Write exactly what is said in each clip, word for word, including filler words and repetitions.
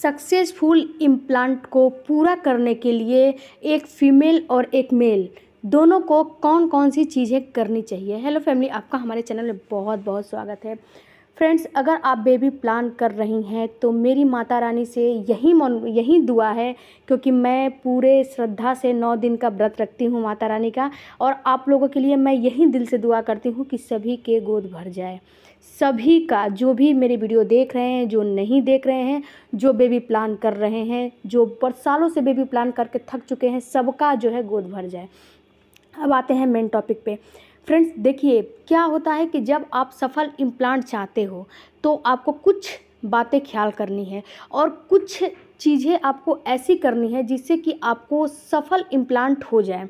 Successful implant को पूरा करने के लिए एक फीमेल और एक मेल दोनों को कौन कौन सी चीज़ें करनी चाहिए। हेलो फैमिली, आपका हमारे चैनल में बहुत बहुत स्वागत है। फ्रेंड्स, अगर आप बेबी प्लान कर रही हैं तो मेरी माता रानी से यही मन यही दुआ है, क्योंकि मैं पूरे श्रद्धा से नौ दिन का व्रत रखती हूँ माता रानी का, और आप लोगों के लिए मैं यही दिल से दुआ करती हूँ कि सभी के गोद भर जाए। सभी का, जो भी मेरी वीडियो देख रहे हैं, जो नहीं देख रहे हैं, जो बेबी प्लान कर रहे हैं, जो पर सालों से बेबी प्लान करके थक चुके हैं, सबका जो है गोद भर जाए। अब आते हैं मेन टॉपिक पे। फ्रेंड्स देखिए, क्या होता है कि जब आप सफल इम्प्लांट चाहते हो तो आपको कुछ बातें ख्याल करनी है और कुछ चीज़ें आपको ऐसी करनी है जिससे कि आपको सफल इम्प्लांट हो जाए।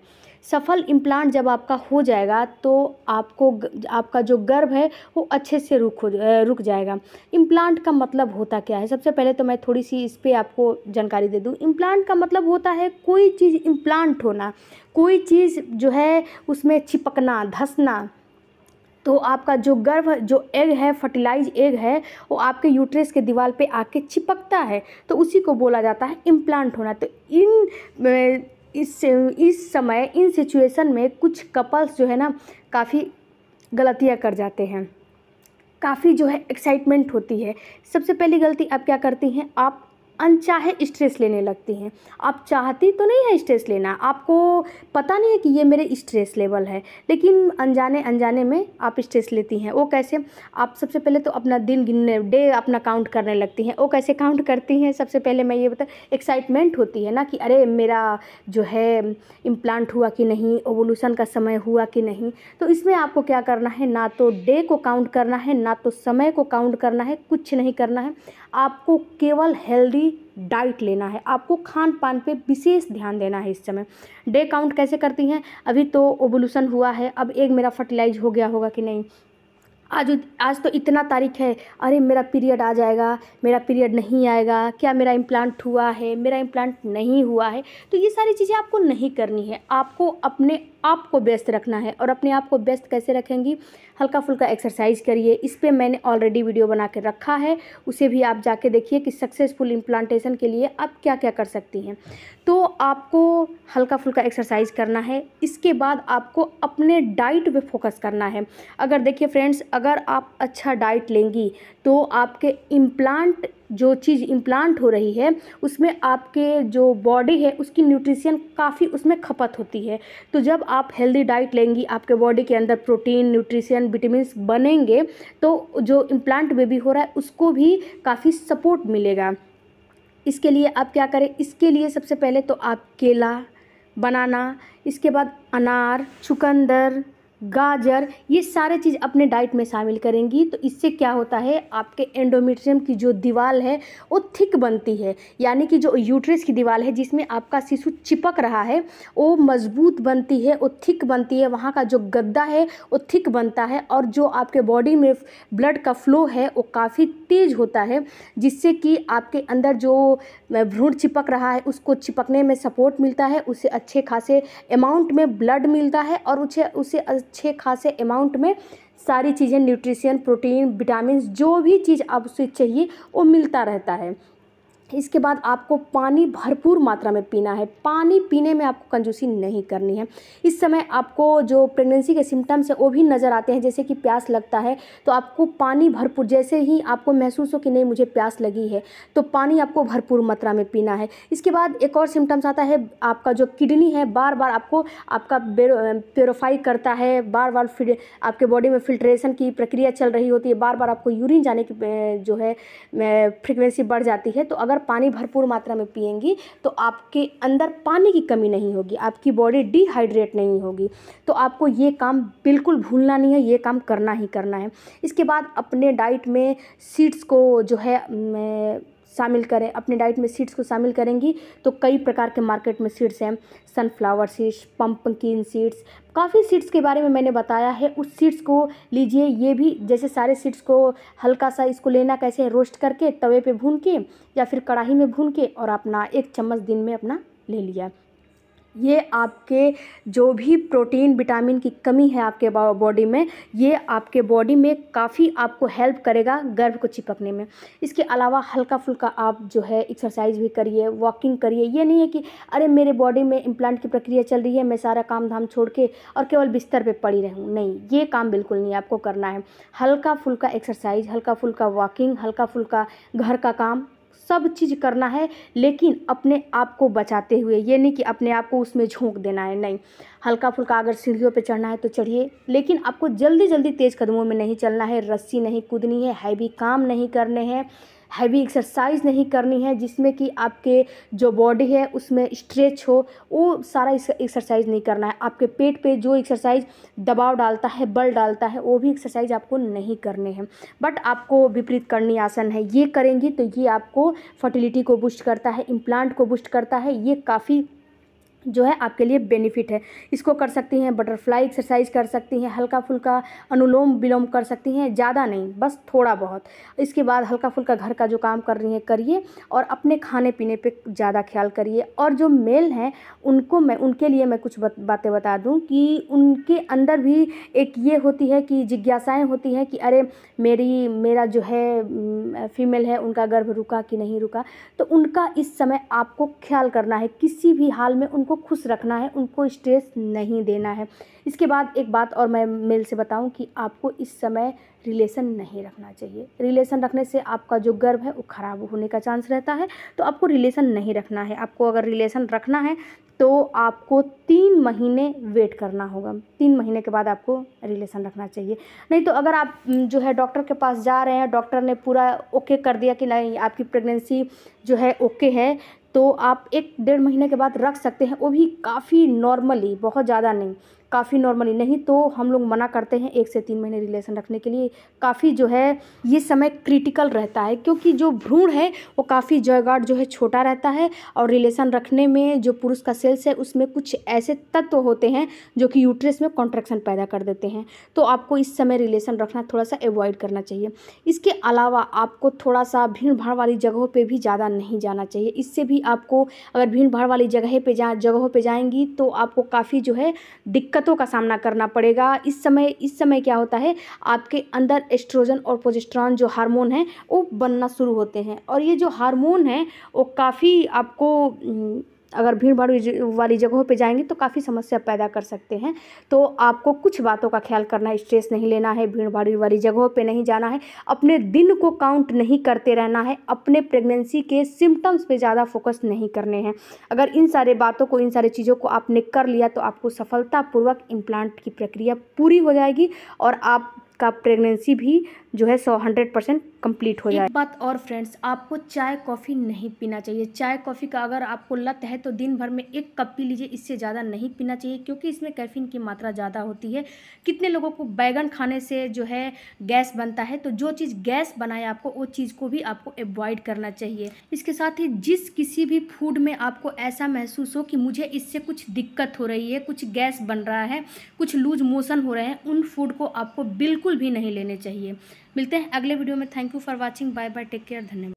सफल इम्प्लांट जब आपका हो जाएगा तो आपको आपका जो गर्भ है वो अच्छे से रुक रुक जाएगा। इम्प्लांट का मतलब होता क्या है, सबसे पहले तो मैं थोड़ी सी इस पर आपको जानकारी दे दूँ। इम्प्लांट का मतलब होता है कोई चीज़ इम्प्लांट होना, कोई चीज़ जो है उसमें चिपकना, धंसना। तो आपका जो गर्भ, जो एग है, फर्टिलाइज एग है, वो आपके यूट्रस के दीवार पे आके चिपकता है, तो उसी को बोला जाता है इम्प्लांट होना। तो इन इस इस समय इन सिचुएशन में कुछ कपल्स जो है ना काफ़ी गलतियां कर जाते हैं, काफ़ी जो है एक्साइटमेंट होती है। सबसे पहली गलती आप क्या करती हैं, आप अनचाहे स्ट्रेस लेने लगती हैं। आप चाहती तो नहीं है स्ट्रेस लेना, आपको पता नहीं है कि ये मेरे स्ट्रेस लेवल है, लेकिन अनजाने अनजाने में आप स्ट्रेस लेती हैं। वो कैसे, आप सबसे पहले तो अपना दिन गिनने, डे अपना काउंट करने लगती हैं। वो कैसे काउंट करती हैं, सबसे पहले मैं ये बता, एक्साइटमेंट होती है ना कि अरे मेरा जो है इम्प्लांट हुआ कि नहीं, ओवुलेशन का समय हुआ कि नहीं। तो इसमें आपको क्या करना है, ना तो डे को काउंट करना है, ना तो समय को काउंट करना है, कुछ नहीं करना है। आपको केवल हेल्दी डाइट लेना है, आपको खान पान पे विशेष ध्यान देना है। इस समय डे काउंट कैसे करती हैं, अभी तो ओवुलेशन हुआ है, अब एक मेरा फर्टिलाइज हो गया होगा कि नहीं, आज आज तो इतना तारीख है, अरे मेरा पीरियड आ जाएगा, मेरा पीरियड नहीं आएगा, क्या मेरा इम्प्लांट हुआ है, मेरा इम्प्लांट नहीं हुआ है। तो ये सारी चीज़ें आपको नहीं करनी है, आपको अपने आप को व्यस्त रखना है। और अपने आप को व्यस्त कैसे रखेंगी, हल्का फुल्का एक्सरसाइज करिए। इस पर मैंने ऑलरेडी वीडियो बना के रखा है, उसे भी आप जाके देखिए कि सक्सेसफुल इम्प्लांटेशन के लिए आप क्या क्या कर सकती हैं। तो आपको हल्का फुल्का एक्सरसाइज करना है, इसके बाद आपको अपने डाइट पे फोकस करना है। अगर देखिए फ्रेंड्स, अगर आप अच्छा डाइट लेंगी तो आपके इम्प्लांट, जो चीज़ इम्प्लांट हो रही है उसमें आपके जो बॉडी है उसकी न्यूट्रिशन काफ़ी उसमें खपत होती है। तो जब आप हेल्दी डाइट लेंगी, आपके बॉडी के अंदर प्रोटीन, न्यूट्रिशन, विटामिन्स बनेंगे, तो जो इम्प्लांट बेबी हो रहा है उसको भी काफ़ी सपोर्ट मिलेगा। इसके लिए आप क्या करें, इसके लिए सबसे पहले तो आप केला, बनाना, इसके बाद अनार, चुकंदर, गाजर, ये सारे चीज़ अपने डाइट में शामिल करेंगी। तो इससे क्या होता है, आपके एंडोमेट्रियम की जो दीवार है वो थिक बनती है, यानी कि जो यूट्रस की दीवार है जिसमें आपका शिशु चिपक रहा है वो मजबूत बनती है, वो थिक बनती है। वहाँ का जो गद्दा है वो थिक बनता है, और जो आपके बॉडी में ब्लड का फ्लो है वो काफ़ी तेज़ होता है, जिससे कि आपके अंदर जो भ्रूण चिपक रहा है उसको चिपकने में सपोर्ट मिलता है, उसे अच्छे खासे अमाउंट में ब्लड मिलता है, और उसे उसे अच्छे खासे अमाउंट में सारी चीज़ें, न्यूट्रिशन, प्रोटीन, विटामिन, जो भी चीज़ आप उसे चाहिए वो मिलता रहता है। इसके बाद आपको पानी भरपूर मात्रा में पीना है। पानी पीने में आपको कंजूसी नहीं करनी है। इस समय आपको जो प्रेगनेंसी के सिम्टम्स हैं वो भी नज़र आते हैं, जैसे कि प्यास लगता है, तो आपको पानी भरपूर, जैसे ही आपको महसूस हो कि नहीं मुझे प्यास लगी है, तो पानी आपको भरपूर मात्रा में पीना है। इसके बाद एक और सिम्टम्स आता है, आपका जो किडनी है बार बार आपको आपका प्योरीफाई करता है, बार बार फिर आपके बॉडी में फिल्ट्रेशन की प्रक्रिया चल रही होती है, बार बार आपको यूरिन जाने की जो है फ्रिक्वेंसी बढ़ जाती है। तो अगर पानी भरपूर मात्रा में पिएंगी तो आपके अंदर पानी की कमी नहीं होगी, आपकी बॉडी डिहाइड्रेट नहीं होगी। तो आपको ये काम बिल्कुल भूलना नहीं है, ये काम करना ही करना है। इसके बाद अपने डाइट में सीड्स को जो है शामिल करें, अपने डाइट में सीड्स को शामिल करेंगी तो कई प्रकार के मार्केट में सीड्स हैं, सनफ्लावर सीड्स, पम्पकिन सीड्स, काफ़ी सीड्स के बारे में मैंने बताया है, उस सीड्स को लीजिए। ये भी जैसे सारे सीड्स को हल्का सा इसको लेना कैसे, रोस्ट करके तवे पे भून के या फिर कढ़ाई में भून के, और अपना एक चम्मच दिन में अपना ले लिया। ये आपके जो भी प्रोटीन विटामिन की कमी है आपके बॉडी में, ये आपके बॉडी में काफ़ी आपको हेल्प करेगा गर्भ को चिपकने में। इसके अलावा हल्का फुल्का आप जो है एक्सरसाइज भी करिए, वॉकिंग करिए। ये नहीं है कि अरे मेरे बॉडी में इम्प्लांट की प्रक्रिया चल रही है, मैं सारा काम धाम छोड़ के और केवल बिस्तर पे पड़ी रहूँ, नहीं, ये काम बिल्कुल नहीं आपको करना है। हल्का फुल्का एक्सरसाइज, हल्का फुल्का वॉकिंग, हल्का फुल्का घर का काम, सब चीज़ करना है, लेकिन अपने आप को बचाते हुए। ये नहीं कि अपने आप को उसमें झोंक देना है, नहीं। हल्का फुल्का अगर सीढ़ियों पे चढ़ना है तो चढ़िए, लेकिन आपको जल्दी जल्दी तेज़ कदमों में नहीं चलना है, रस्सी नहीं कूदनी है, हैवी काम नहीं करने हैं, हैवी एक्सरसाइज नहीं करनी है जिसमें कि आपके जो बॉडी है उसमें स्ट्रेच हो, वो सारा एक्सरसाइज नहीं करना है। आपके पेट पे जो एक्सरसाइज दबाव डालता है, बल डालता है, वो भी एक्सरसाइज आपको नहीं करने हैं। बट आपको विपरीत करनी आसन है, ये करेंगी तो ये आपको फर्टिलिटी को बूस्ट करता है, इम्प्लांट को बूस्ट करता है, ये काफ़ी जो है आपके लिए बेनिफिट है। इसको कर सकती हैं, बटरफ्लाई एक्सरसाइज कर सकती हैं, हल्का फुल्का अनुलोम विलोम कर सकती हैं, ज़्यादा नहीं, बस थोड़ा बहुत। इसके बाद हल्का फुल्का घर का जो काम कर रही हैं करिए, और अपने खाने पीने पे ज़्यादा ख्याल करिए। और जो मेल हैं उनको मैं उनके लिए मैं कुछ बातें बता दूँ कि उनके अंदर भी एक ये होती है कि जिज्ञासाएँ होती हैं कि अरे मेरी मेरा जो है फीमेल है उनका गर्भ रुका कि नहीं रुका, तो उनका इस समय आपको ख्याल करना है, किसी भी हाल में उनको खुश रखना है, उनको स्ट्रेस नहीं देना है। इसके बाद एक बात और मैं मेल से बताऊं कि आपको इस समय रिलेशन नहीं रखना चाहिए। रिलेशन रखने से आपका जो गर्भ है वो ख़राब होने का चांस रहता है, तो आपको रिलेशन नहीं रखना है। आपको अगर रिलेशन रखना है तो आपको तीन महीने वेट करना होगा, तीन महीने के बाद आपको रिलेशन रखना चाहिए। नहीं तो अगर आप जो है डॉक्टर के पास जा रहे हैं, डॉक्टर ने पूरा ओके कर दिया कि नहीं आपकी प्रेगनेंसी जो है ओके है, तो आप एक डेढ़ महीने के बाद रख सकते हैं, वो भी काफ़ी नॉर्मली, बहुत ज़्यादा नहीं, काफ़ी नॉर्मली। नहीं तो हम लोग मना करते हैं एक से तीन महीने रिलेशन रखने के लिए। काफ़ी जो है ये समय क्रिटिकल रहता है, क्योंकि जो भ्रूण है वो काफ़ी जयगाट जो है छोटा रहता है, और रिलेशन रखने में जो पुरुष का सेल्स है उसमें कुछ ऐसे तत्व होते हैं जो कि यूट्रस में कॉन्ट्रैक्शन पैदा कर देते हैं, तो आपको इस समय रिलेशन रखना थोड़ा सा एवॉइड करना चाहिए। इसके अलावा आपको थोड़ा सा भीड़ भाड़ वाली जगहों पर भी ज़्यादा नहीं जाना चाहिए। इससे भी आपको, अगर भीड़ भाड़ वाली जगह पर जा जगहों पर जाएंगी तो आपको काफ़ी जो है दिक्कत का सामना करना पड़ेगा। इस समय इस समय क्या होता है, आपके अंदर एस्ट्रोजन और प्रोजेस्टेरॉन जो हार्मोन हैं वो बनना शुरू होते हैं, और ये जो हार्मोन हैं वो काफ़ी आपको, अगर भीड़ भाड़ वाली जगहों पे जाएंगे तो काफ़ी समस्या पैदा कर सकते हैं। तो आपको कुछ बातों का ख्याल करना है, स्ट्रेस नहीं लेना है, भीड़ भाड़ वाली जगहों पे नहीं जाना है, अपने दिन को काउंट नहीं करते रहना है, अपने प्रेगनेंसी के सिम्टम्स पे ज़्यादा फोकस नहीं करने हैं। अगर इन सारे बातों को, इन सारे चीज़ों को आपने कर लिया तो आपको सफलतापूर्वक इम्प्लांट की प्रक्रिया पूरी हो जाएगी और आप का प्रेगनेंसी भी जो है सौ हंड्रेड परसेंट कम्प्लीट हो जाए। एक बात और फ्रेंड्स, आपको चाय कॉफ़ी नहीं पीना चाहिए। चाय कॉफ़ी का अगर आपको लत है तो दिन भर में एक कप पी लीजिए, इससे ज़्यादा नहीं पीना चाहिए, क्योंकि इसमें कैफीन की मात्रा ज़्यादा होती है। कितने लोगों को बैगन खाने से जो है गैस बनता है, तो जो चीज़ गैस बनाए आपको, वो चीज़ को भी आपको एवॉइड करना चाहिए। इसके साथ ही जिस किसी भी फूड में आपको ऐसा महसूस हो कि मुझे इससे कुछ दिक्कत हो रही है, कुछ गैस बन रहा है, कुछ लूज मोशन हो रहे हैं, उन फूड को आपको बिल्कुल भी नहीं लेने चाहिए। मिलते हैं अगले वीडियो में। Thank you for watching. Bye bye, take care, धन्यवाद।